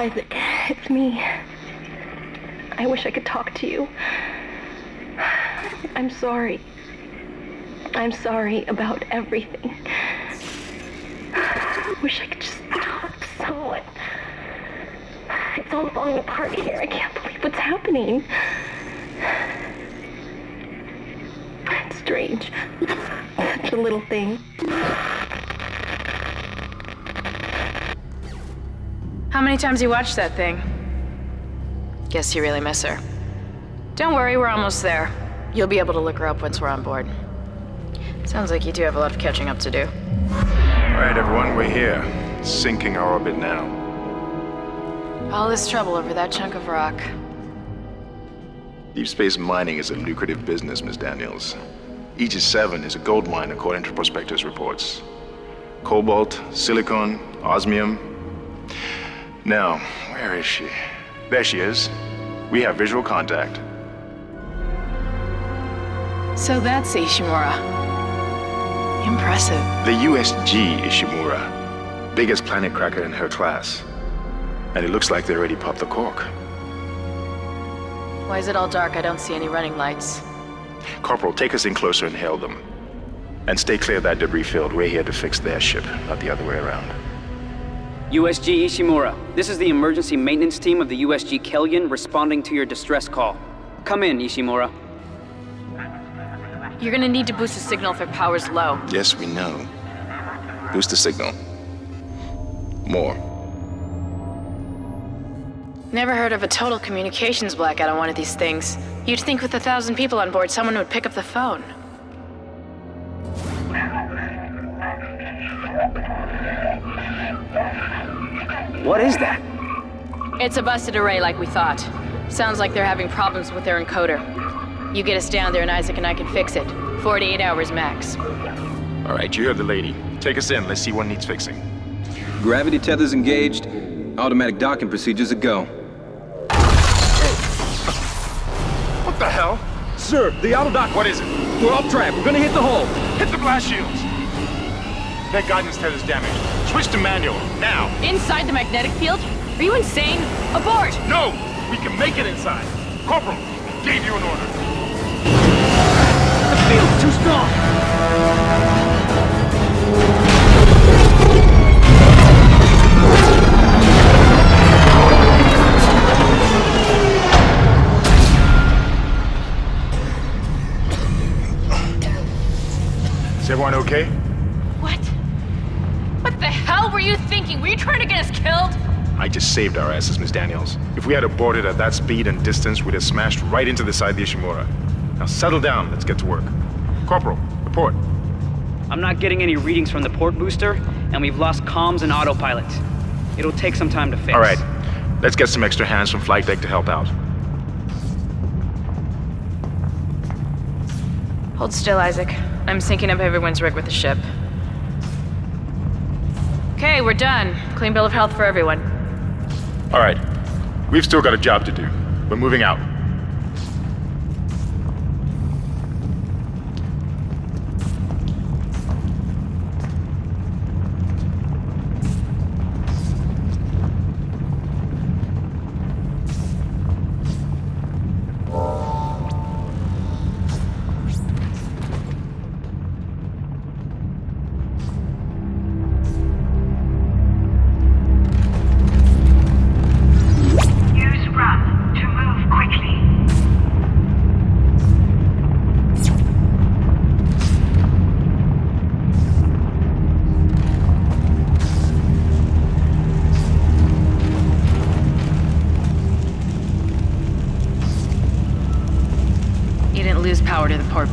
Isaac, it's me. I wish I could talk to you. I'm sorry. I'm sorry about everything. I wish I could just talk to someone. It's all falling apart here. I can't believe what's happening. It's strange. Such a little thing. How many times you watched that thing? Guess you really miss her. Don't worry, we're almost there. You'll be able to look her up once we're on board. Sounds like you do have a lot of catching up to do. All right, everyone, we're here. Sinking our orbit now. All this trouble over that chunk of rock. Deep space mining is a lucrative business, Ms. Daniels. Aegis 7 is a gold mine according to prospectors' reports. Cobalt, silicon, osmium. Now, where is she? There she is. We have visual contact. So that's Ishimura. Impressive. The USG Ishimura. Biggest planet cracker in her class. And it looks like they already popped the cork. Why is it all dark? I don't see any running lights. Corporal, take us in closer and hail them. And stay clear of that debris field. We're here to fix their ship, not the other way around. USG Ishimura, this is the emergency maintenance team of the USG Kellion responding to your distress call. Come in, Ishimura. You're gonna need to boost the signal if our power's low. Yes, we know. Boost the signal. More. Never heard of a total communications blackout on one of these things. You'd think with 1,000 people on board, someone would pick up the phone. What is that? It's a busted array like we thought. Sounds like they're having problems with their encoder. You get us down there and Isaac and I can fix it. 48 hours max. All right, you heard the lady. Take us in, let's see what needs fixing. Gravity tethers engaged. Automatic docking procedures a go. What the hell? Sir, the auto dock. What is it? We're off track, we're gonna hit the hull. Hit the blast shields. That guidance tether's damaged. Switch to manual, now! Inside the magnetic field? Are you insane? Abort! No! We can make it inside! Corporal, I gave you an order. The field's too strong! Is everyone okay? What were you thinking? Were you trying to get us killed? I just saved our asses, Miss Daniels. If we had aborted at that speed and distance, we'd have smashed right into the side of the Ishimura. Now settle down, let's get to work. Corporal, report. I'm not getting any readings from the port booster, and we've lost comms and autopilot. It'll take some time to fix. All right, let's get some extra hands from flight deck to help out. Hold still, Isaac. I'm syncing up everyone's rig with the ship. Okay, we're done. Clean bill of health for everyone. All right. We've still got a job to do. We're moving out.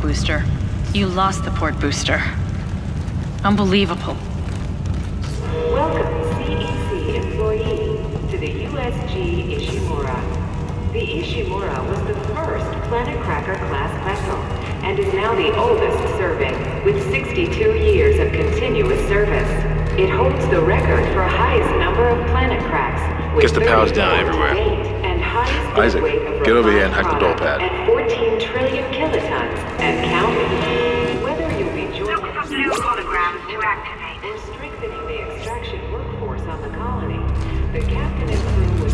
Booster. You lost the port booster. Unbelievable. Welcome, CEC employees, to the USG Ishimura. The Ishimura was the first Planet Cracker class vessel and is now the oldest serving, with 62 years of continuous service. It holds the record for highest number of planet cracks. Guess the power's down everywhere. Isaac, get over here and hack the door pad. At 14 trillion kilotons and counting. Whether you'll be joining look for blue holograms to activate. Or strengthening the extraction workforce on the colony, the captain and crew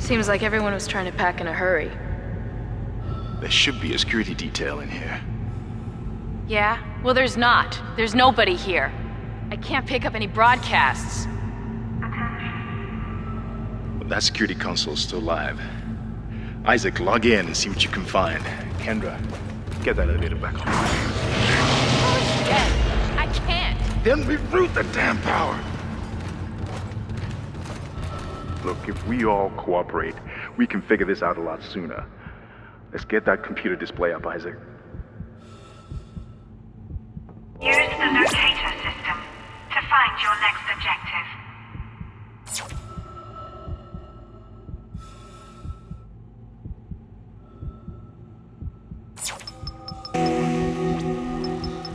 Seems like everyone was trying to pack in a hurry. There should be a security detail in here. Yeah? Well, there's not. There's nobody here. I can't pick up any broadcasts. Well, that security console's still live. Isaac, log in and see what you can find. Kendra, get that elevator back on. Oh, shit. I can't! Then we root the damn power! Look, if we all cooperate, we can figure this out a lot sooner. Let's get that computer display up, Isaac. Use the locator system to find your next objective.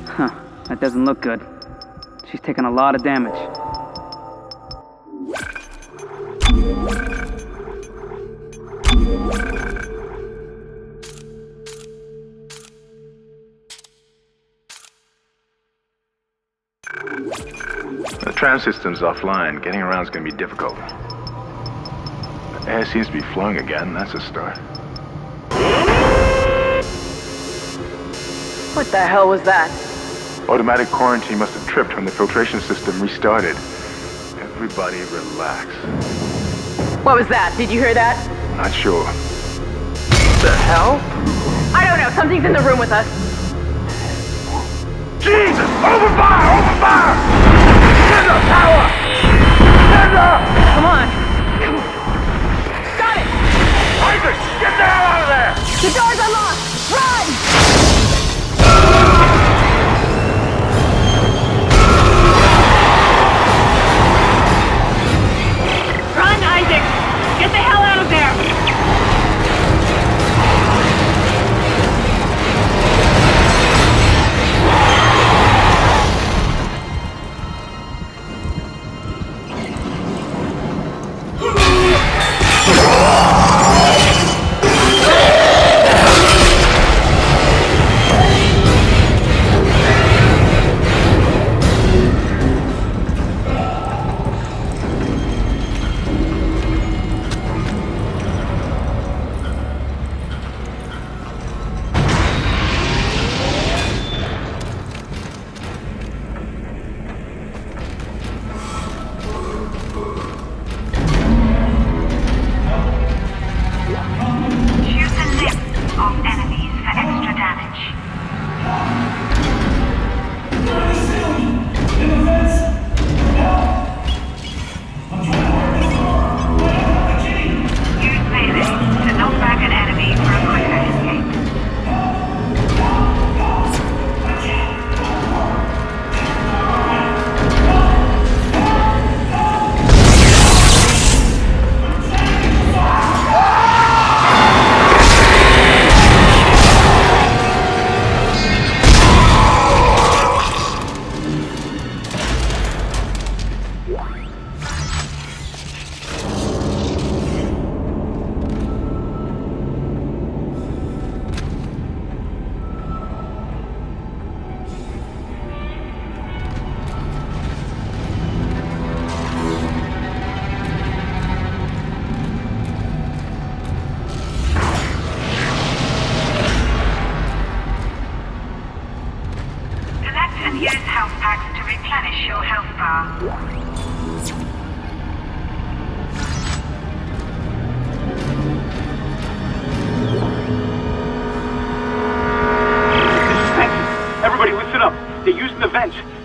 Huh, that doesn't look good. She's taken a lot of damage. The tram system's offline. Getting around is going to be difficult. The air seems to be flowing again. That's a start. What the hell was that? Automatic quarantine must have tripped when the filtration system restarted. Everybody relax. What was that? Did you hear that? Not sure. The hell? I don't know. Something's in the room with us. Jesus! Over fire! Over fire! Kendra, power! Kendra! Come on. Come on. Got it! Isaac, get the hell out of there! The doors are locked! Run! Run, Isaac! Get the hell out of there!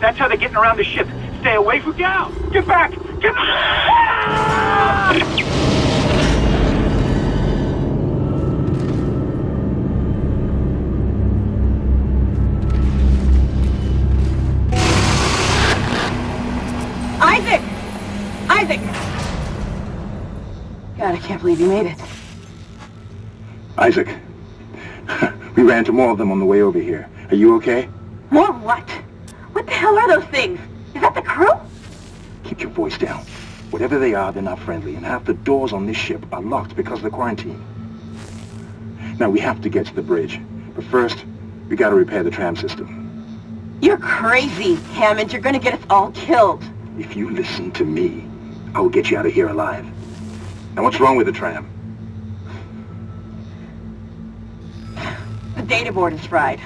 That's how they're getting around the ship. Stay away from Gal! Get back! Get back! Isaac! Isaac! God, I can't believe you made it. Isaac, we ran into more of them on the way over here. Are you okay? More what? What the hell are those things? Is that the crew? Keep your voice down. Whatever they are, they're not friendly, and half the doors on this ship are locked because of the quarantine. Now, we have to get to the bridge, but first, we gotta repair the tram system. You're crazy, Hammond. You're gonna get us all killed. If you listen to me, I will get you out of here alive. Now, what's wrong with the tram? The data board is fried,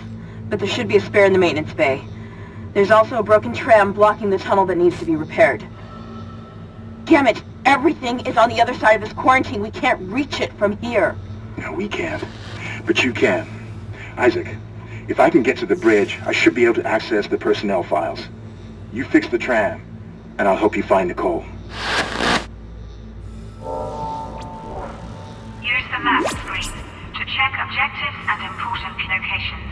but there should be a spare in the maintenance bay. There's also a broken tram blocking the tunnel that needs to be repaired. Damn it! Everything is on the other side of this quarantine. We can't reach it from here. No, we can't. But you can. Isaac, if I can get to the bridge, I should be able to access the personnel files. You fix the tram, and I'll help you find Nicole. Use the map screen to check objectives and important locations.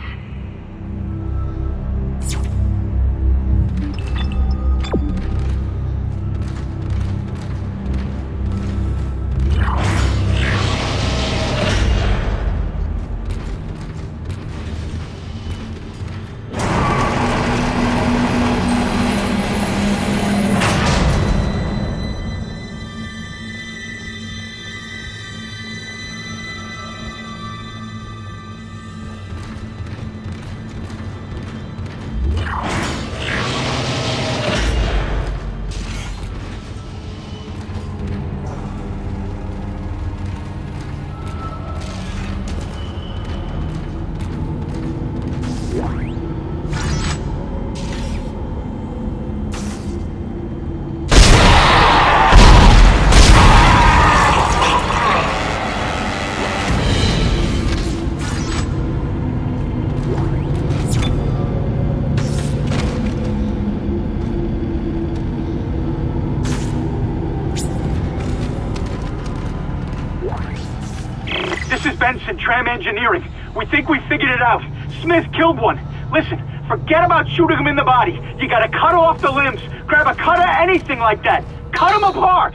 Tram engineering. We think we figured it out. Smith killed one. Listen, forget about shooting him in the body. You gotta cut off the limbs. Grab a cutter, anything like that. Cut him apart!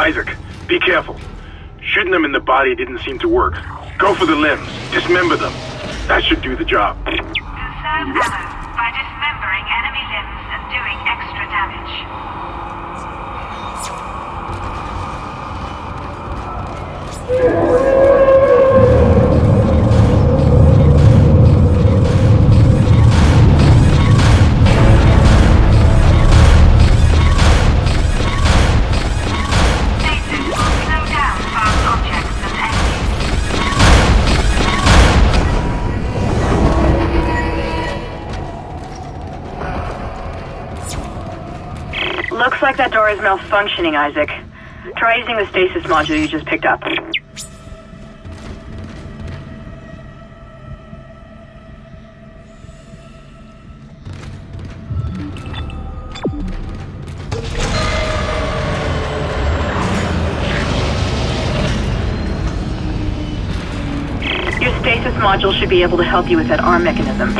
Isaac, be careful. Shooting them in the body didn't seem to work. Go for the limbs. Dismember them. That should do the job. Conserve ammo by dismembering enemy limbs and doing extra damage. Looks like that door is malfunctioning, Isaac. Try using the stasis module you just picked up. Your stasis module should be able to help you with that arm mechanism.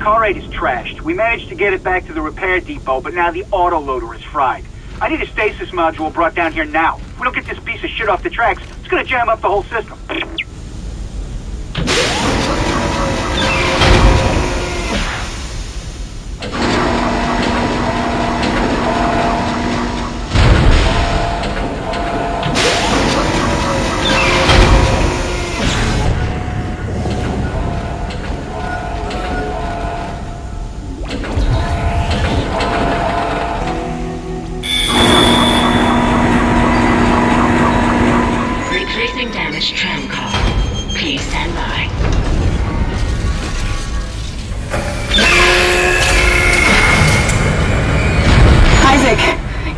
Car 8 is trashed. We managed to get it back to the repair depot, but now the autoloader is fried. I need a stasis module brought down here now. If we don't get this piece of shit off the tracks, it's gonna jam up the whole system.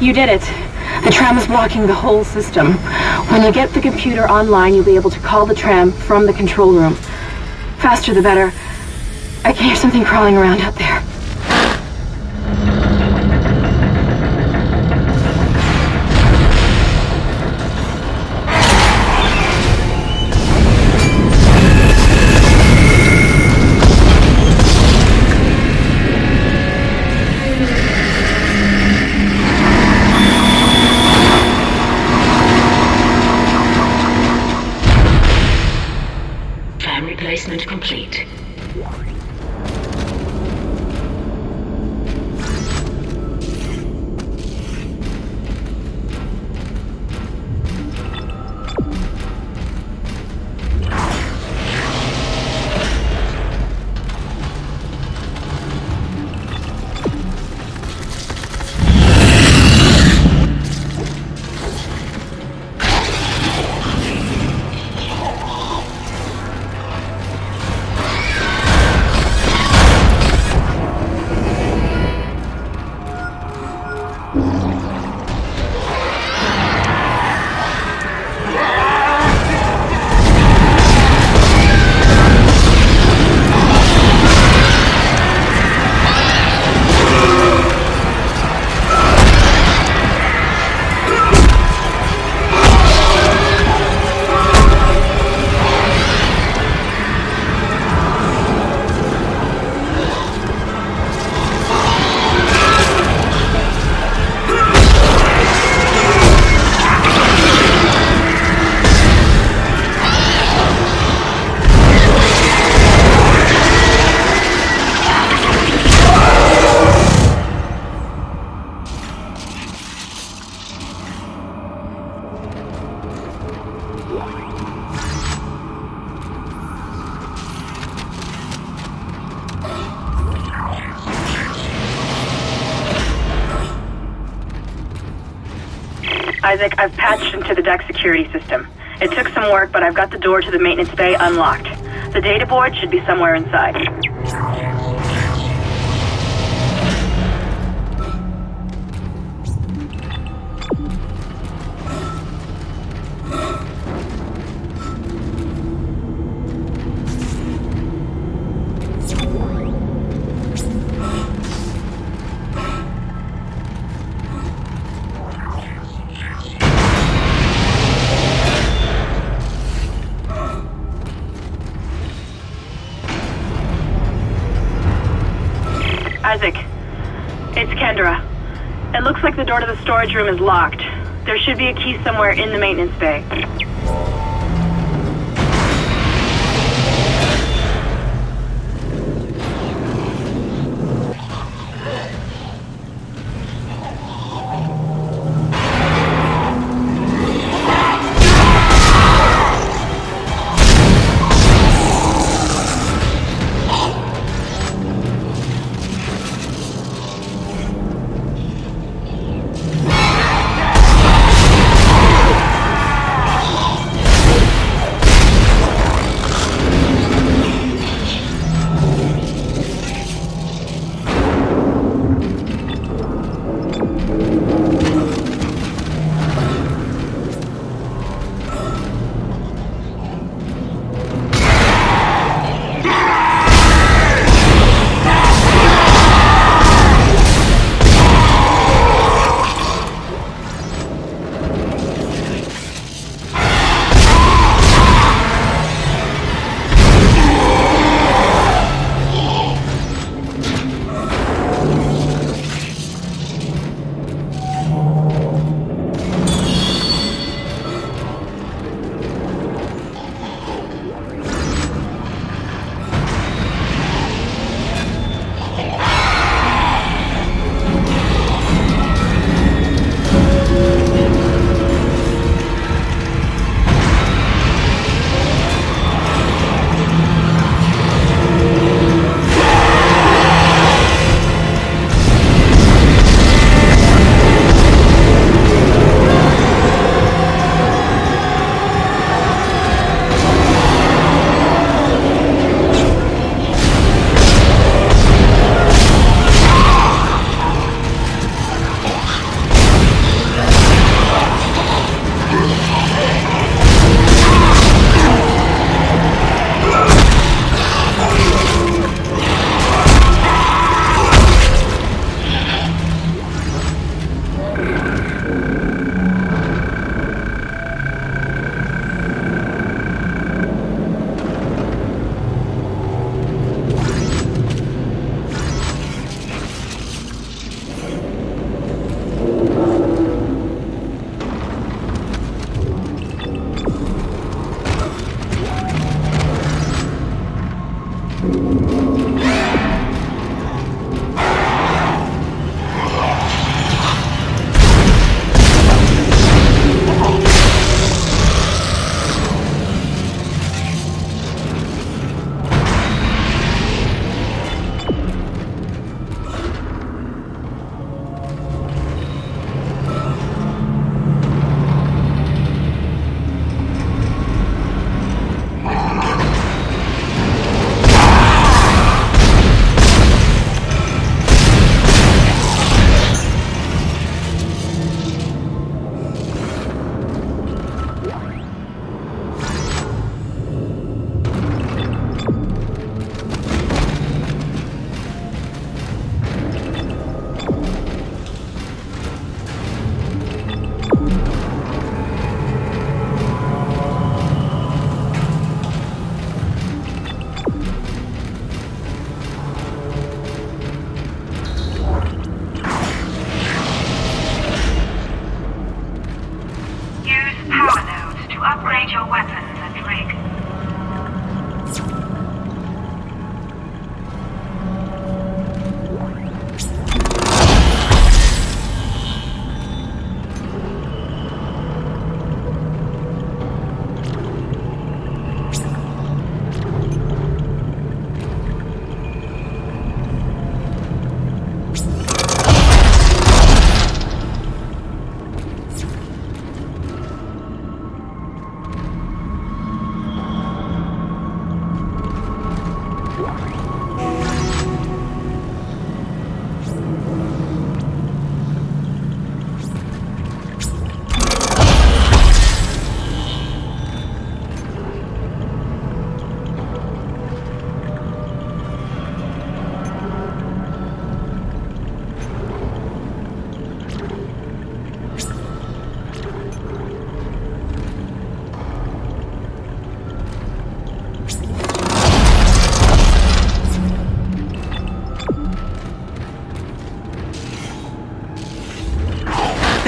You did it. The tram is blocking the whole system. When you get the computer online, you'll be able to call the tram from the control room. Faster the better. I can hear something crawling around out there. Isaac, I've patched into the deck security system. It took some work, but I've got the door to the maintenance bay unlocked. The data board should be somewhere inside. The door to the storage room is locked. There should be a key somewhere in the maintenance bay.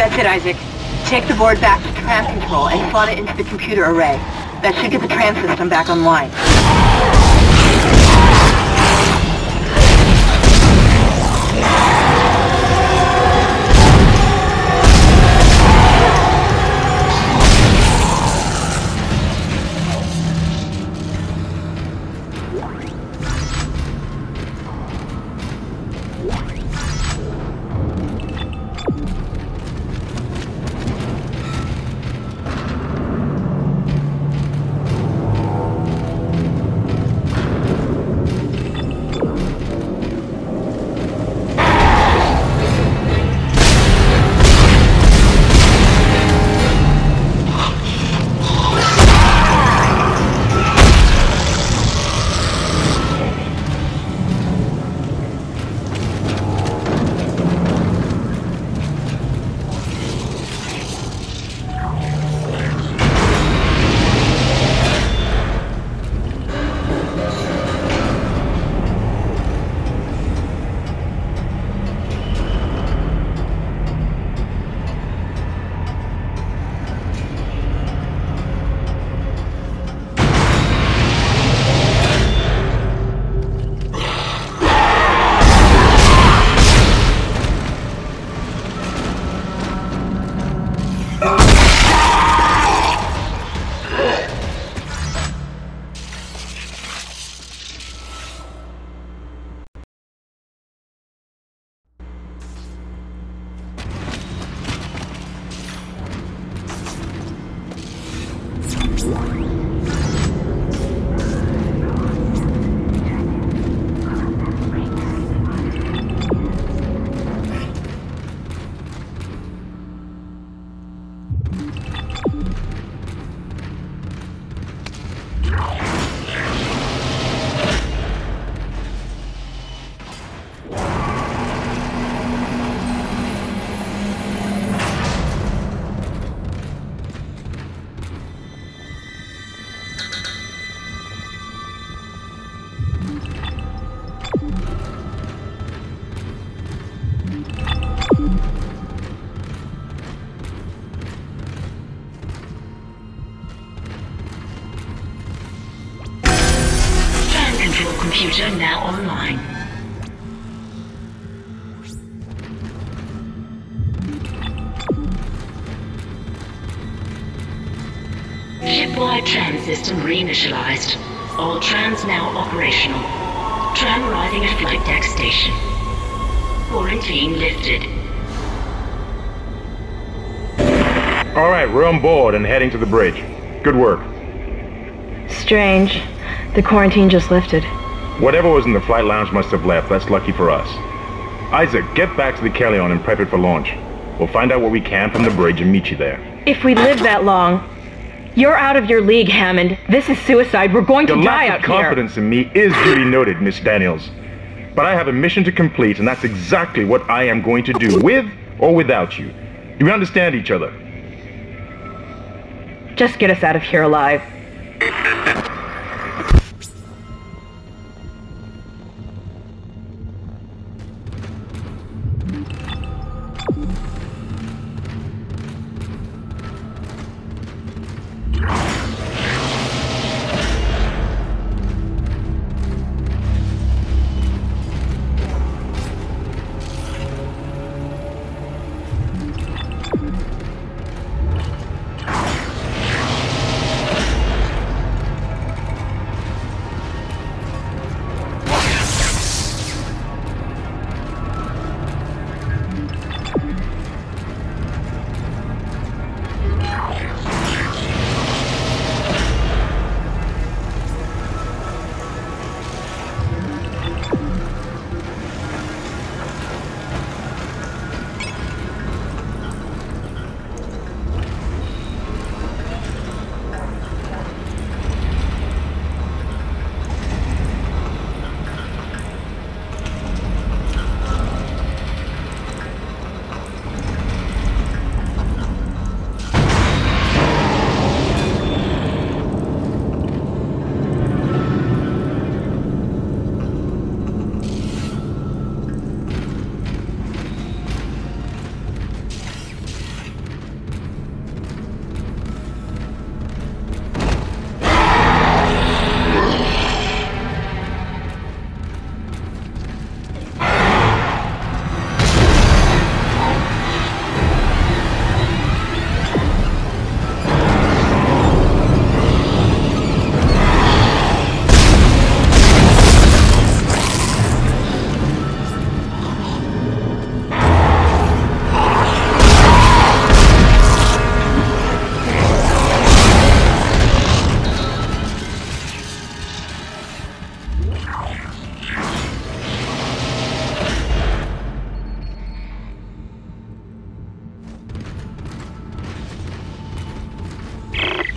That's it, Isaac. Take the board back to the tram control and slot it into the computer array. That should get the tram system back online. Computer now online. Shipwide tram system reinitialized. All trams now operational. Tram arriving at flight deck station. Quarantine lifted. All right, we're on board and heading to the bridge. Good work. Strange. The quarantine just lifted. Whatever was in the flight lounge must have left. That's lucky for us. Isaac, get back to the Kellion and prep it for launch. We'll find out what we can from the bridge and meet you there. If we live that long. You're out of your league, Hammond. This is suicide. We're going to die out here. Your lack of confidence in me is duly noted, Miss Daniels. But I have a mission to complete, and that's exactly what I am going to do, with or without you. Do we understand each other? Just get us out of here alive.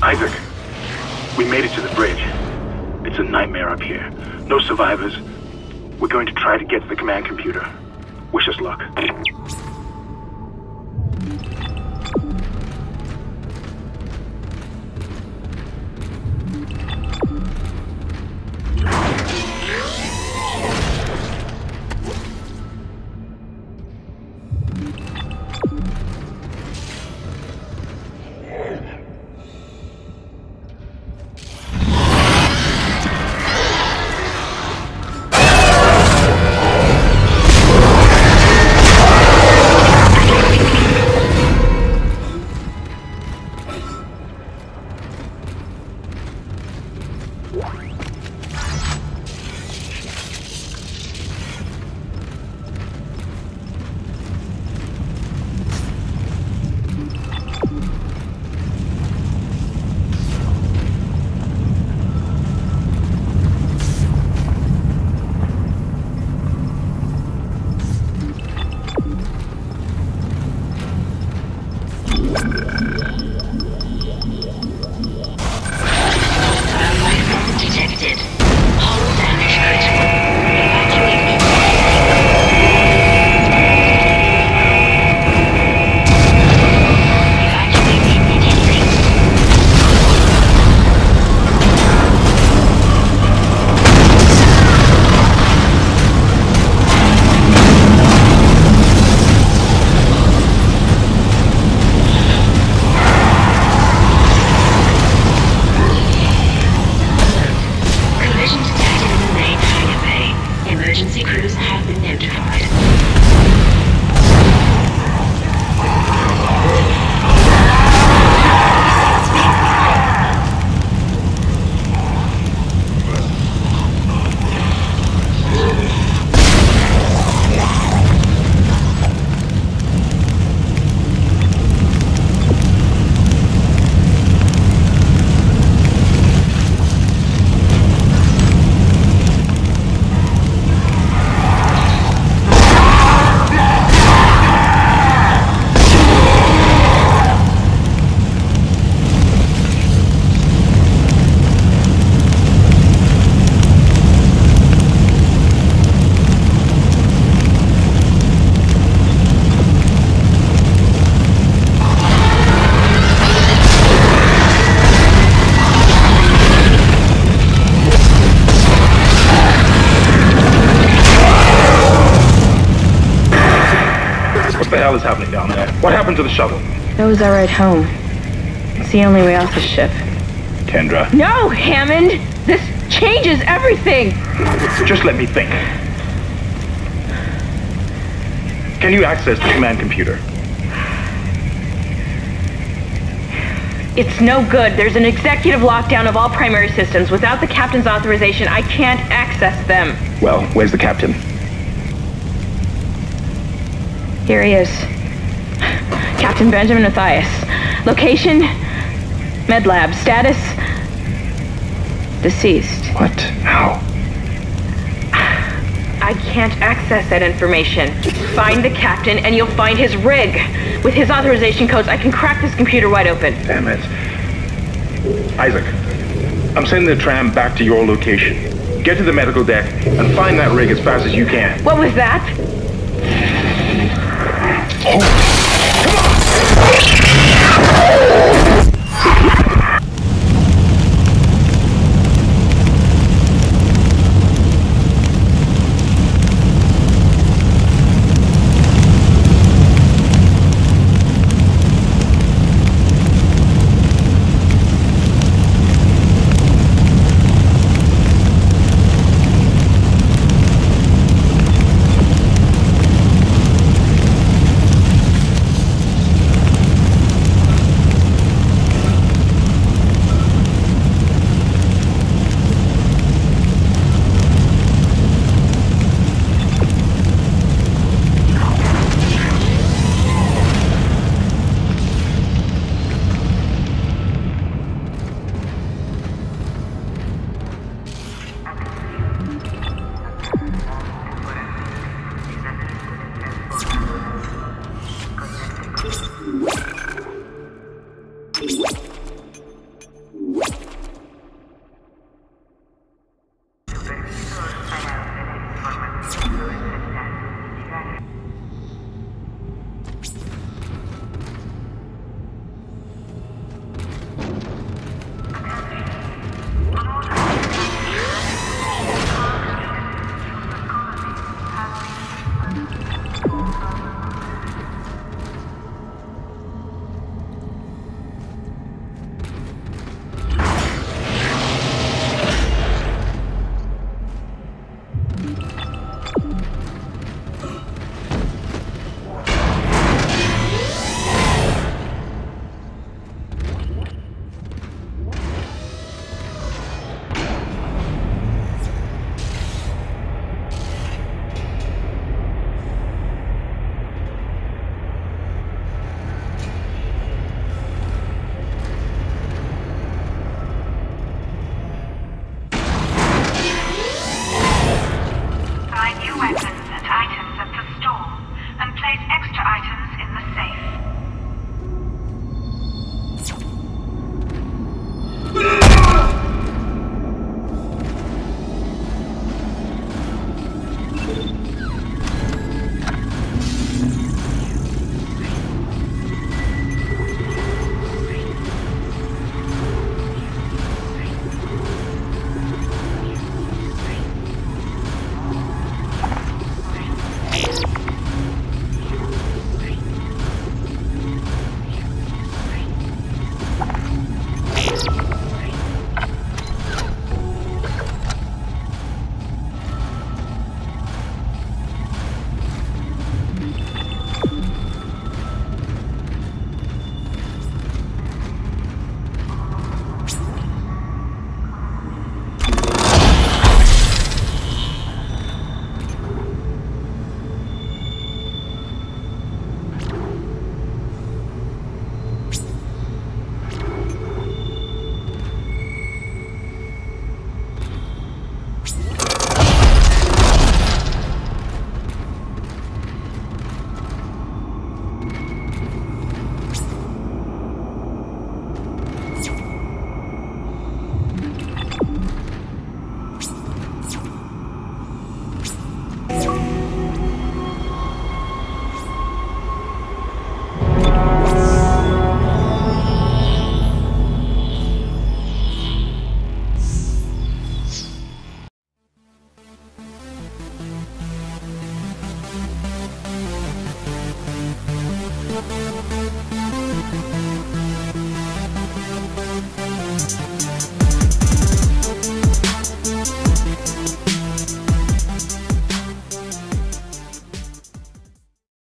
Isaac, we made it to the bridge. It's a nightmare up here. No survivors. We're going to try to get to the command computer. Wish us luck. To the shuttle. That was our ride home. It's the only way off the ship. Kendra. No, Hammond! This changes everything! Just let me think. Can you access the command computer? It's no good. There's an executive lockdown of all primary systems. Without the captain's authorization, I can't access them. Well, where's the captain? Here he is. Captain Benjamin Mathias. Location, med lab. Status, deceased. What? How? I can't access that information. Find the captain and you'll find his rig. With his authorization codes, I can crack this computer wide open. Damn it. Isaac, I'm sending the tram back to your location. Get to the medical deck and find that rig as fast as you can. What was that? Oh.